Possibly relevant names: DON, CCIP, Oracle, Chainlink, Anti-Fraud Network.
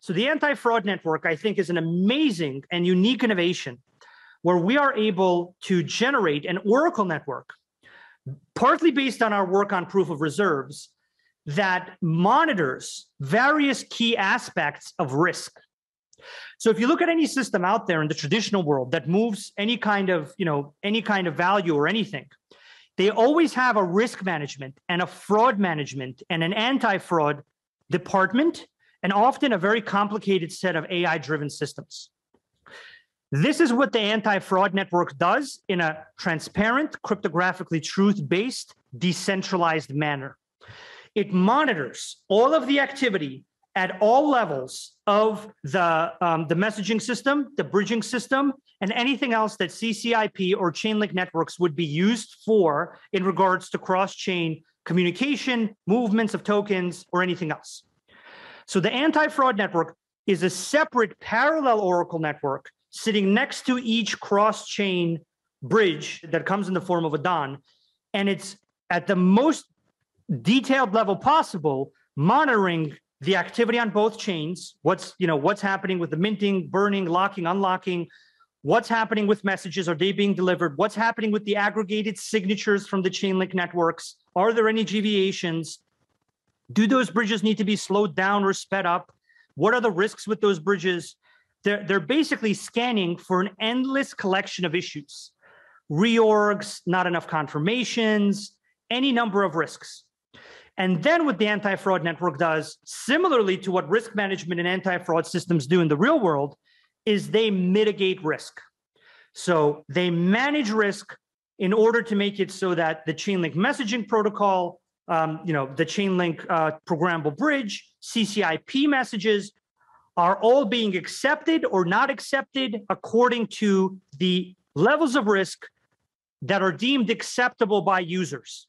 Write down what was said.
So the Anti-Fraud Network, I think, is an amazing and unique innovation where we are able to generate an Oracle network, partly based on our work on proof of reserves, that monitors various key aspects of risk. So if you look at any system out there in the traditional world that moves any kind of, any kind of value or anything, they always have a risk management and a fraud management and an anti-fraud department, and often a very complicated set of AI-driven systems. This is what the Anti-Fraud Network does in a transparent, cryptographically truth-based, decentralized manner. It monitors all of the activity at all levels of the messaging system, the bridging system, and anything else that CCIP or Chainlink networks would be used for in regards to cross-chain communication, movements of tokens, or anything else. So the Anti-Fraud Network is a separate parallel Oracle network sitting next to each cross-chain bridge that comes in the form of a DON, and it's at the most detailed level possible, monitoring the activity on both chains, what's happening with the minting, burning, locking, unlocking, what's happening with messages, are they being delivered, what's happening with the aggregated signatures from the Chainlink networks, are there any deviations, do those bridges need to be slowed down or sped up, what are the risks with those bridges? They're basically scanning for an endless collection of issues, reorgs, not enough confirmations, any number of risks. And then what the Anti-Fraud Network does, similarly to what risk management and anti-fraud systems do in the real world, is they mitigate risk. So they manage risk in order to make it so that the Chainlink messaging protocol, the Chainlink programmable bridge, CCIP messages, are all being accepted or not accepted according to the levels of risk that are deemed acceptable by users.